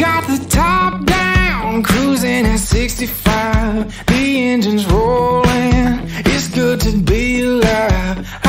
got the top down, cruising at 65. The engine's rolling, it's good to be alive.